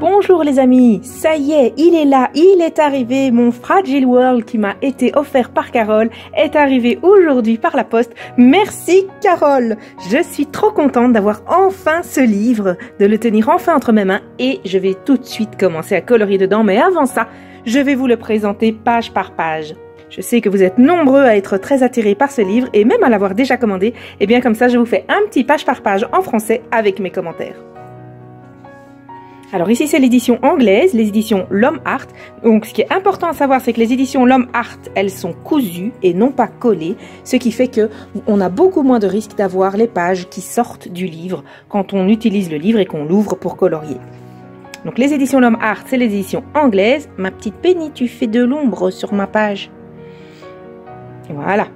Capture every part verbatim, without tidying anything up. Bonjour les amis, ça y est, il est là, il est arrivé, mon Fragile World qui m'a été offert par Carole est arrivé aujourd'hui par la poste. Merci Carole, je suis trop contente d'avoir enfin ce livre, de le tenir enfin entre mes mains et je vais tout de suite commencer à colorier dedans, mais avant ça, je vais vous le présenter page par page. Je sais que vous êtes nombreux à être très attirés par ce livre et même à l'avoir déjà commandé, et bien comme ça je vous fais un petit page par page en français avec mes commentaires. Alors ici c'est l'édition anglaise, les éditions Lom Art. Donc ce qui est important à savoir c'est que les éditions Lom Art, elles sont cousues et non pas collées, ce qui fait que on a beaucoup moins de risque d'avoir les pages qui sortent du livre quand on utilise le livre et qu'on l'ouvre pour colorier. Donc les éditions Lom Art, c'est les éditions anglaises. Ma petite Penny, tu fais de l'ombre sur ma page. Voilà.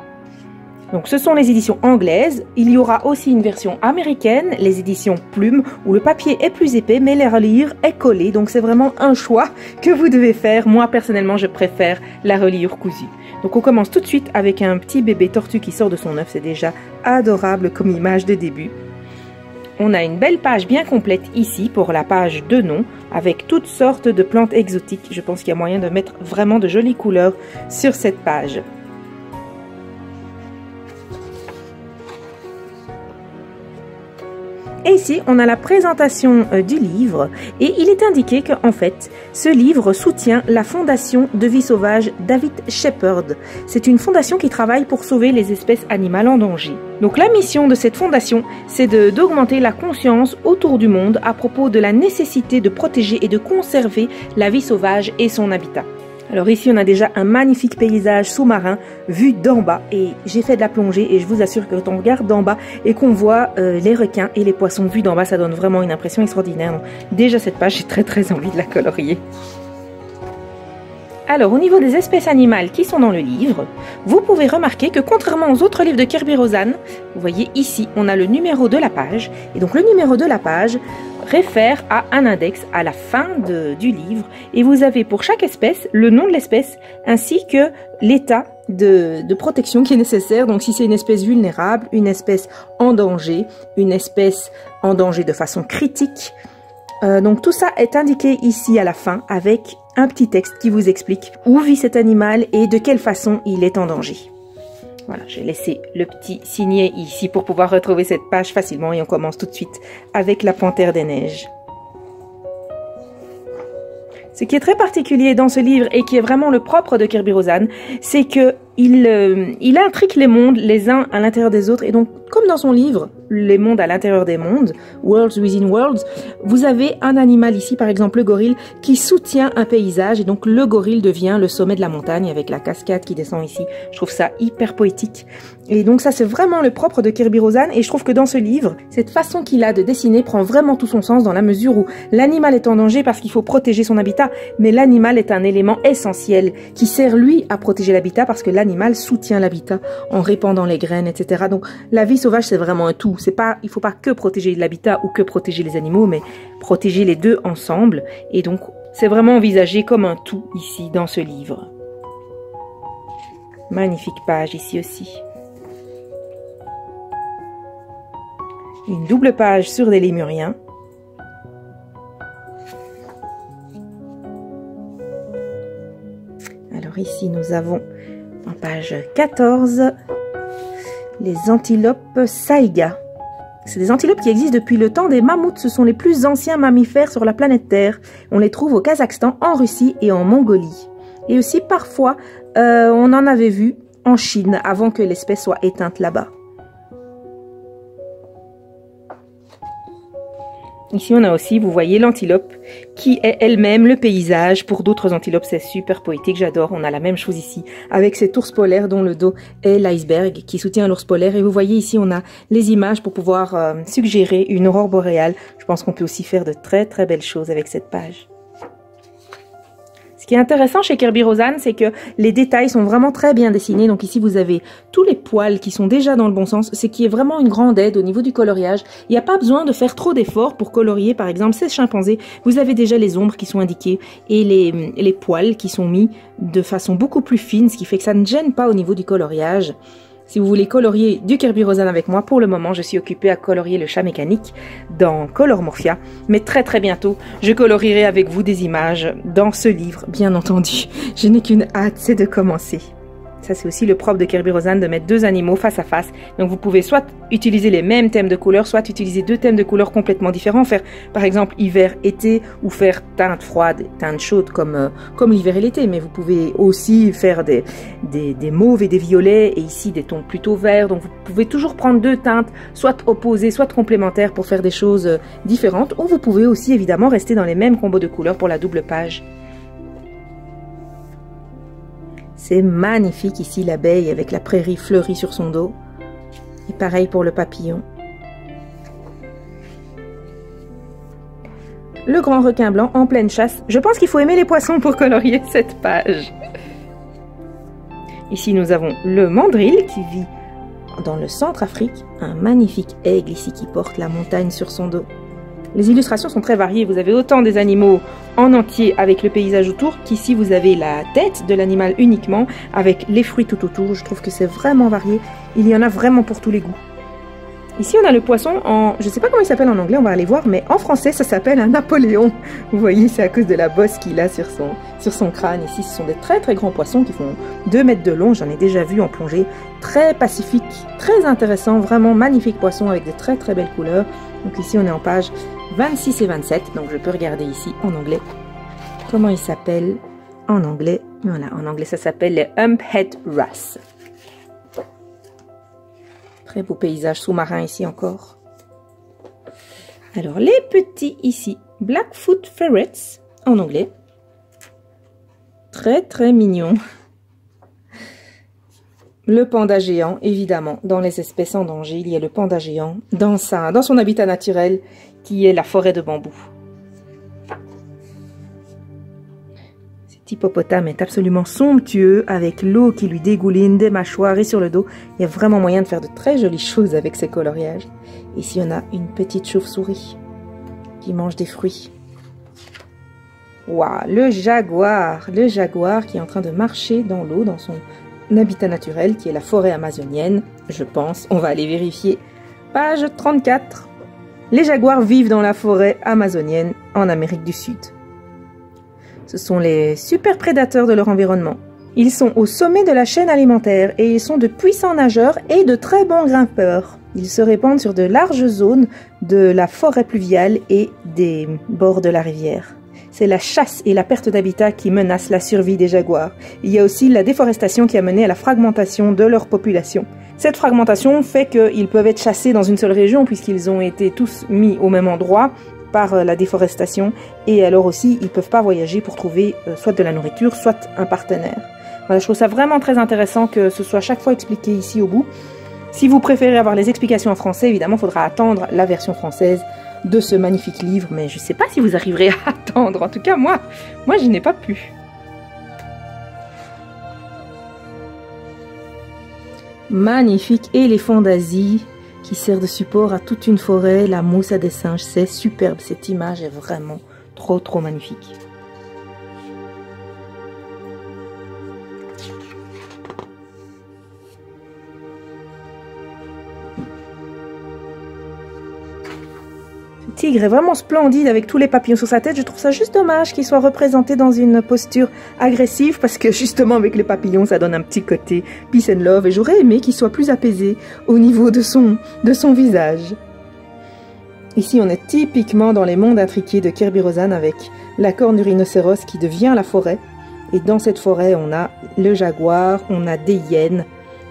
Donc ce sont les éditions anglaises. Il y aura aussi une version américaine, les éditions Plume, où le papier est plus épais, mais la reliure est collée. Donc c'est vraiment un choix que vous devez faire. Moi, personnellement, je préfère la reliure cousue. Donc on commence tout de suite avec un petit bébé tortue qui sort de son œuf. C'est déjà adorable comme image de début. On a une belle page bien complète ici pour la page de nom avec toutes sortes de plantes exotiques. Je pense qu'il y a moyen de mettre vraiment de jolies couleurs sur cette page. Et ici, on a la présentation du livre et il est indiqué qu'en fait, ce livre soutient la Fondation de vie sauvage David Shepherd. C'est une fondation qui travaille pour sauver les espèces animales en danger. Donc la mission de cette fondation, c'est d'augmenter la conscience autour du monde à propos de la nécessité de protéger et de conserver la vie sauvage et son habitat. Alors ici, on a déjà un magnifique paysage sous-marin vu d'en bas et j'ai fait de la plongée et je vous assure que quand on regarde d'en bas et qu'on voit euh, les requins et les poissons vus d'en bas, ça donne vraiment une impression extraordinaire. Donc, déjà cette page, j'ai très très envie de la colorier. Alors au niveau des espèces animales qui sont dans le livre, vous pouvez remarquer que contrairement aux autres livres de Kerby Rosanes, vous voyez ici, on a le numéro de la page et donc le numéro de la page réfère à un index à la fin de, du livre et vous avez pour chaque espèce le nom de l'espèce ainsi que l'état de, de protection qui est nécessaire. Donc si c'est une espèce vulnérable, une espèce en danger, une espèce en danger de façon critique. Euh, donc tout ça est indiqué ici à la fin avec un petit texte qui vous explique où vit cet animal et de quelle façon il est en danger. Voilà, j'ai laissé le petit signet ici pour pouvoir retrouver cette page facilement et on commence tout de suite avec la panthère des neiges. Ce qui est très particulier dans ce livre et qui est vraiment le propre de Kerby Rosanes, c'est que il, euh, il intrigue les mondes les uns à l'intérieur des autres. Et donc, comme dans son livre, les mondes à l'intérieur des mondes, Worlds within worlds, vous avez un animal ici, par exemple le gorille, qui soutient un paysage. Et donc, le gorille devient le sommet de la montagne avec la cascade qui descend ici. Je trouve ça hyper poétique. Et donc, ça, c'est vraiment le propre de Kerby Rosanes. Et je trouve que dans ce livre, cette façon qu'il a de dessiner prend vraiment tout son sens dans la mesure où l'animal est en danger parce qu'il faut protéger son habitat. Mais l'animal est un élément essentiel qui sert, lui, à protéger l'habitat parce que l'animal L'animal soutient l'habitat en répandant les graines, et cetera. Donc la vie sauvage, c'est vraiment un tout. C'est pas, il ne faut pas que protéger l'habitat ou que protéger les animaux, mais protéger les deux ensemble. Et donc c'est vraiment envisagé comme un tout ici dans ce livre. Magnifique page ici aussi. Une double page sur des lémuriens. Alors ici nous avons en page quatorze, les antilopes saïga. C'est des antilopes qui existent depuis le temps des mammouths. Ce sont les plus anciens mammifères sur la planète Terre. On les trouve au Kazakhstan, en Russie et en Mongolie. Et aussi parfois, euh, on en avait vu en Chine avant que l'espèce soit éteinte là-bas. Ici, on a aussi, vous voyez, l'antilope qui est elle-même le paysage. Pour d'autres antilopes, c'est super poétique, j'adore. On a la même chose ici avec cet ours polaire dont le dos est l'iceberg qui soutient l'ours polaire. Et vous voyez ici, on a les images pour pouvoir euh, suggérer une aurore boréale. Je pense qu'on peut aussi faire de très très belles choses avec cette page. Ce qui est intéressant chez Kerby Rosanes, c'est que les détails sont vraiment très bien dessinés. Donc ici, vous avez tous les poils qui sont déjà dans le bon sens, ce qui est vraiment une grande aide au niveau du coloriage. Il n'y a pas besoin de faire trop d'efforts pour colorier, par exemple, ces chimpanzés. Vous avez déjà les ombres qui sont indiquées et les, les poils qui sont mis de façon beaucoup plus fine, ce qui fait que ça ne gêne pas au niveau du coloriage. Si vous voulez colorier du Kerby Rosanes avec moi, pour le moment, je suis occupée à colorier le chat mécanique dans Colormorphia. Mais très très bientôt, je colorierai avec vous des images dans ce livre, bien entendu. Je n'ai qu'une hâte, c'est de commencer. Ça, c'est aussi le propre de Kerby Rosanes, de mettre deux animaux face à face. Donc vous pouvez soit utiliser les mêmes thèmes de couleurs, soit utiliser deux thèmes de couleurs complètement différents. Faire par exemple hiver-été, ou faire teinte froide, teinte chaude comme, euh, comme l'hiver et l'été. Mais vous pouvez aussi faire des, des, des mauves et des violets, et ici des tons plutôt verts. Donc vous pouvez toujours prendre deux teintes, soit opposées, soit complémentaires, pour faire des choses différentes. Ou vous pouvez aussi évidemment rester dans les mêmes combos de couleurs pour la double page. C'est magnifique ici, l'abeille avec la prairie fleurie sur son dos. Et pareil pour le papillon. Le grand requin blanc en pleine chasse. Je pense qu'il faut aimer les poissons pour colorier cette page. Ici, nous avons le mandrill qui vit dans le centre-Afrique. Un magnifique aigle ici qui porte la montagne sur son dos. Les illustrations sont très variées, vous avez autant des animaux en entier avec le paysage autour, qu'ici vous avez la tête de l'animal uniquement, avec les fruits tout autour. Je trouve que c'est vraiment varié, il y en a vraiment pour tous les goûts. Ici on a le poisson, en, je ne sais pas comment il s'appelle en anglais, on va aller voir, mais en français ça s'appelle un Napoléon. Vous voyez, c'est à cause de la bosse qu'il a sur son, sur son crâne. Ici ce sont des très très grands poissons qui font deux mètres de long, j'en ai déjà vu en plongée. Très pacifique, très intéressant, vraiment magnifique poisson avec de très très belles couleurs. Donc ici on est en page vingt-six et vingt-sept, donc je peux regarder ici en anglais comment il s'appelle en anglais. Voilà, en anglais ça s'appelle les humphead wrasse. Très beau paysage sous-marin ici encore. Alors les petits ici, blackfoot ferrets en anglais. Très très mignon. Le panda géant, évidemment, dans les espèces en danger, il y a le panda géant dans, sa, dans son habitat naturel, qui est la forêt de bambou. Cet hippopotame est absolument somptueux, avec l'eau qui lui dégouline des mâchoires et sur le dos. Il y a vraiment moyen de faire de très jolies choses avec ces coloriages. Ici, on a une petite chauve-souris qui mange des fruits. Waouh, le jaguar, le jaguar qui est en train de marcher dans l'eau, dans son habitat naturel qui est la forêt amazonienne, je pense. On va aller vérifier. Page trente-quatre. Les jaguars vivent dans la forêt amazonienne en Amérique du Sud. Ce sont les super prédateurs de leur environnement. Ils sont au sommet de la chaîne alimentaire et ils sont de puissants nageurs et de très bons grimpeurs. Ils se répandent sur de larges zones de la forêt pluviale et des bords de la rivière. C'est la chasse et la perte d'habitat qui menacent la survie des jaguars. Il y a aussi la déforestation qui a mené à la fragmentation de leur population. Cette fragmentation fait qu'ils peuvent être chassés dans une seule région puisqu'ils ont été tous mis au même endroit par la déforestation, et alors aussi ils ne peuvent pas voyager pour trouver soit de la nourriture, soit un partenaire. Voilà, je trouve ça vraiment très intéressant que ce soit chaque fois expliqué ici au bout. Si vous préférez avoir les explications en français, évidemment, il faudra attendre la version française de ce magnifique livre, mais je ne sais pas si vous arriverez à attendre. En tout cas, moi, moi je n'ai pas pu. Magnifique éléphant d'Asie qui sert de support à toute une forêt, la mousse à des singes. C'est superbe, cette image est vraiment trop trop magnifique. Le tigre est vraiment splendide avec tous les papillons sur sa tête. Je trouve ça juste dommage qu'il soit représenté dans une posture agressive, parce que justement avec les papillons ça donne un petit côté peace and love, et j'aurais aimé qu'il soit plus apaisé au niveau de son, de son visage. Ici on est typiquement dans les mondes intriqués de Kerby Rosanes avec la corne du rhinocéros qui devient la forêt, et dans cette forêt on a le jaguar, on a des hyènes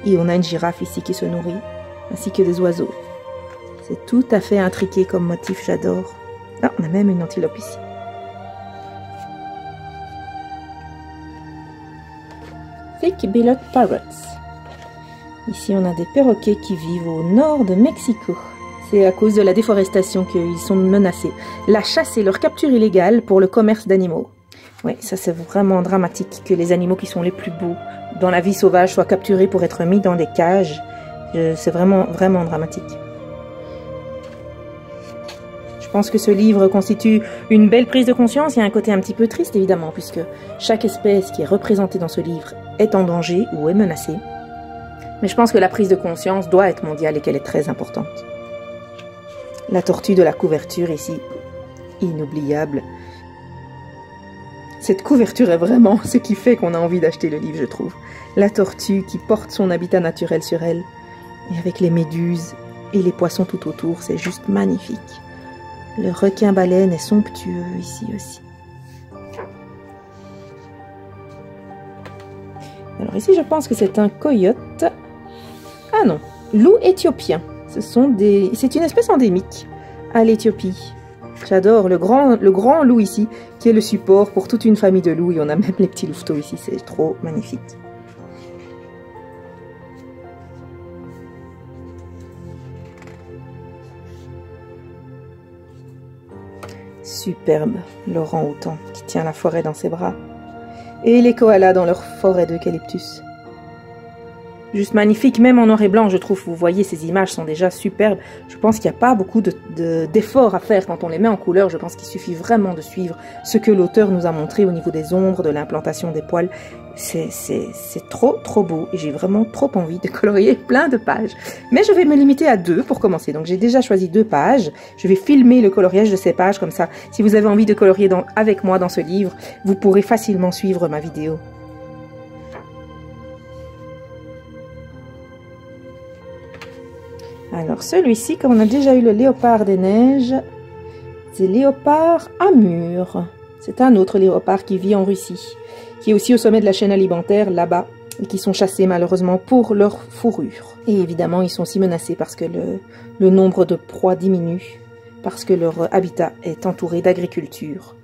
et on a une girafe ici qui se nourrit, ainsi que des oiseaux. C'est tout à fait intriqué comme motif, j'adore. Ah, on a même une antilope ici. Thick-billed Parrots. Ici, on a des perroquets qui vivent au nord de Mexico. C'est à cause de la déforestation qu'ils sont menacés. La chasse et leur capture illégale pour le commerce d'animaux. Oui, ça c'est vraiment dramatique que les animaux qui sont les plus beaux dans la vie sauvage soient capturés pour être mis dans des cages. C'est vraiment, vraiment dramatique. Je pense que ce livre constitue une belle prise de conscience. Il y a un côté un petit peu triste, évidemment, puisque chaque espèce qui est représentée dans ce livre est en danger ou est menacée. Mais je pense que la prise de conscience doit être mondiale et qu'elle est très importante. La tortue de la couverture ici, inoubliable. Cette couverture est vraiment ce qui fait qu'on a envie d'acheter le livre, je trouve. La tortue qui porte son habitat naturel sur elle, et avec les méduses et les poissons tout autour, c'est juste magnifique. Le requin-baleine est somptueux ici aussi. Alors ici, je pense que c'est un coyote. Ah non, loup éthiopien. Ce sont des... C'est une espèce endémique à l'Éthiopie. J'adore le grand, le grand loup ici, qui est le support pour toute une famille de loups. Et on a même les petits louveteaux ici, c'est trop magnifique. Superbe, l'orang-outan qui tient la forêt dans ses bras. Et les koalas dans leur forêt d'eucalyptus. Juste magnifique, même en noir et blanc, je trouve. Vous voyez, ces images sont déjà superbes. Je pense qu'il n'y a pas beaucoup de, de, d'efforts à faire quand on les met en couleur. Je pense qu'il suffit vraiment de suivre ce que l'auteur nous a montré au niveau des ombres, de l'implantation des poils. C'est trop, trop beau. Et j'ai vraiment trop envie de colorier plein de pages. Mais je vais me limiter à deux pour commencer. Donc j'ai déjà choisi deux pages. Je vais filmer le coloriage de ces pages comme ça. Si vous avez envie de colorier dans, avec moi dans ce livre, vous pourrez facilement suivre ma vidéo. Alors celui-ci, comme on a déjà eu le léopard des neiges, c'est léopard à mur. C'est un autre léopard qui vit en Russie, qui est aussi au sommet de la chaîne alimentaire là-bas, et qui sont chassés malheureusement pour leur fourrure. Et évidemment, ils sont aussi menacés parce que le, le nombre de proies diminue, parce que leur habitat est entouré d'agriculture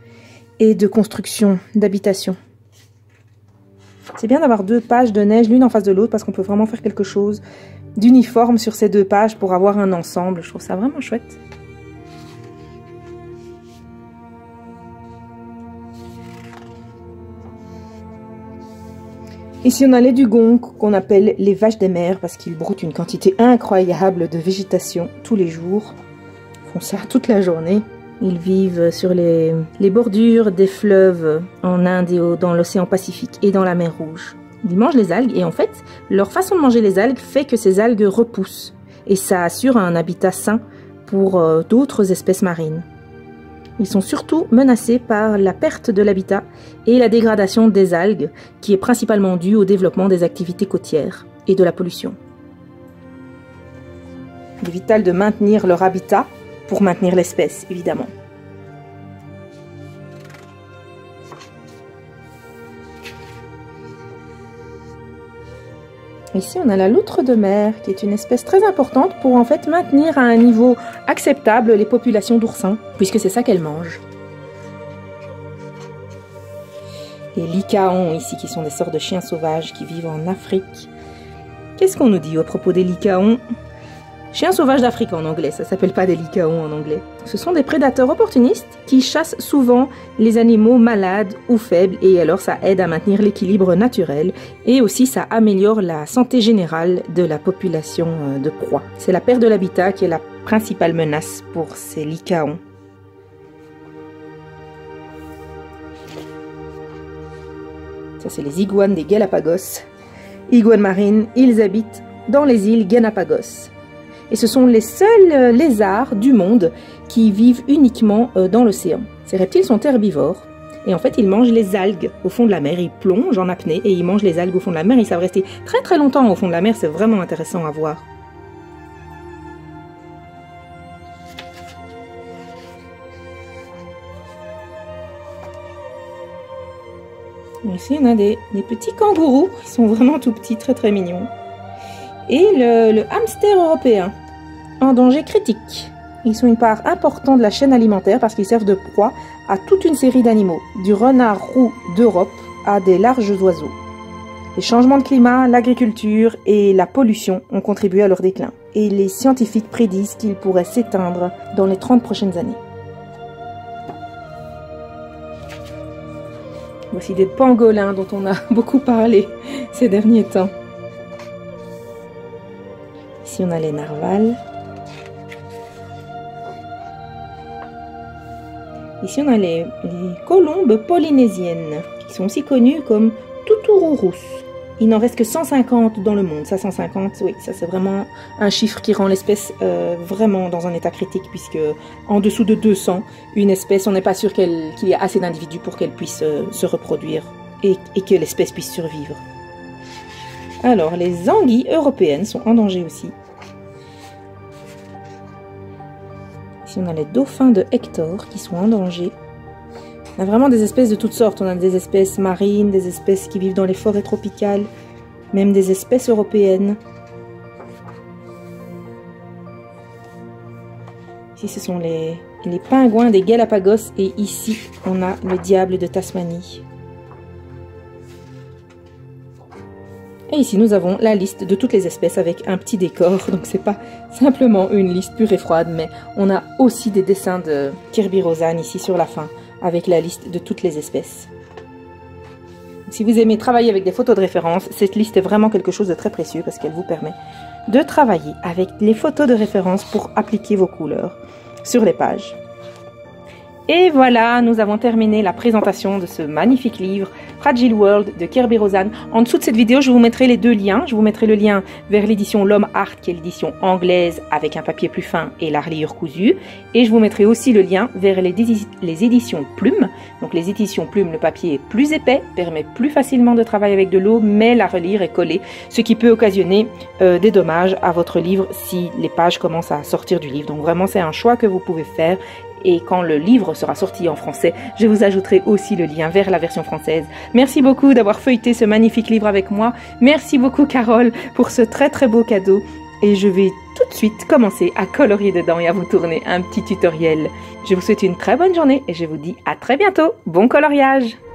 et de construction, d'habitation. C'est bien d'avoir deux pages de neige l'une en face de l'autre parce qu'on peut vraiment faire quelque chose d'uniforme sur ces deux pages pour avoir un ensemble. Je trouve ça vraiment chouette. Ici on a les dugongs qu'on appelle les vaches des mers parce qu'ils broutent une quantité incroyable de végétation tous les jours. Ils font ça toute la journée. Ils vivent sur les, les bordures des fleuves en Inde et dans l'océan Pacifique et dans la mer Rouge. Ils mangent les algues et en fait, leur façon de manger les algues fait que ces algues repoussent. Et ça assure un habitat sain pour euh, d'autres espèces marines. Ils sont surtout menacés par la perte de l'habitat et la dégradation des algues qui est principalement due au développement des activités côtières et de la pollution. Il est vital de maintenir leur habitat pour maintenir l'espèce, évidemment. Ici, on a la loutre de mer, qui est une espèce très importante pour en fait maintenir à un niveau acceptable les populations d'oursins, puisque c'est ça qu'elles mangent. Les lycaons, ici, qui sont des sortes de chiens sauvages qui vivent en Afrique. Qu'est-ce qu'on nous dit à propos des lycaons ? Chiens sauvages d'Afrique en anglais, ça s'appelle pas des lycaons en anglais. Ce sont des prédateurs opportunistes qui chassent souvent les animaux malades ou faibles et alors ça aide à maintenir l'équilibre naturel et aussi ça améliore la santé générale de la population de proie. C'est la perte de l'habitat qui est la principale menace pour ces lycaons. Ça c'est les iguanes des Galapagos. Iguanes marines, ils habitent dans les îles Galapagos. Et ce sont les seuls lézards du monde qui vivent uniquement dans l'océan. Ces reptiles sont herbivores. Et en fait, ils mangent les algues au fond de la mer. Ils plongent en apnée et ils mangent les algues au fond de la mer. Ils savent rester très très longtemps au fond de la mer. C'est vraiment intéressant à voir. Ici, on a des, des petits kangourous. Ils sont vraiment tout petits, très très mignons. Et le, le hamster européen, en danger critique. Ils sont une part importante de la chaîne alimentaire parce qu'ils servent de proie à toute une série d'animaux, du renard roux d'Europe à des larges oiseaux. Les changements de climat, l'agriculture et la pollution ont contribué à leur déclin. Et les scientifiques prédisent qu'ils pourraient s'éteindre dans les trente prochaines années. Voici des pangolins dont on a beaucoup parlé ces derniers temps. Ici, on a les narvals. Ici, on a les, les colombes polynésiennes, qui sont aussi connues comme tutururus. Il n'en reste que cent cinquante dans le monde. Ça, cent cinquante, oui, ça c'est vraiment un chiffre qui rend l'espèce euh, vraiment dans un état critique, puisque en dessous de deux cents, une espèce, on n'est pas sûr qu'il y ait assez d'individus pour qu'elle puisse euh, se reproduire et, et que l'espèce puisse survivre. Alors, les anguilles européennes sont en danger aussi. Ici, on a les dauphins de Hector qui sont en danger. On a vraiment des espèces de toutes sortes. On a des espèces marines, des espèces qui vivent dans les forêts tropicales, même des espèces européennes. Ici, ce sont les, les pingouins des Galapagos. Et ici, on a le diable de Tasmanie. Et ici, nous avons la liste de toutes les espèces avec un petit décor. Donc, c'est pas simplement une liste pure et froide, mais on a aussi des dessins de Kerby Rosanes ici sur la fin, avec la liste de toutes les espèces. Si vous aimez travailler avec des photos de référence, cette liste est vraiment quelque chose de très précieux parce qu'elle vous permet de travailler avec les photos de référence pour appliquer vos couleurs sur les pages. Et voilà, nous avons terminé la présentation de ce magnifique livre, Fragile World de Kerby Rosanes. En dessous de cette vidéo, je vous mettrai les deux liens. Je vous mettrai le lien vers l'édition Lom Art, qui est l'édition anglaise avec un papier plus fin et la reliure cousue. Et je vous mettrai aussi le lien vers les, les éditions Plume. Donc les éditions Plume, le papier est plus épais, permet plus facilement de travailler avec de l'eau, mais la reliure est collée, ce qui peut occasionner euh, des dommages à votre livre si les pages commencent à sortir du livre. Donc vraiment, c'est un choix que vous pouvez faire. Et quand le livre sera sorti en français, je vous ajouterai aussi le lien vers la version française. Merci beaucoup d'avoir feuilleté ce magnifique livre avec moi. Merci beaucoup Carole pour ce très très beau cadeau. Et je vais tout de suite commencer à colorier dedans et à vous tourner un petit tutoriel. Je vous souhaite une très bonne journée et je vous dis à très bientôt. Bon coloriage!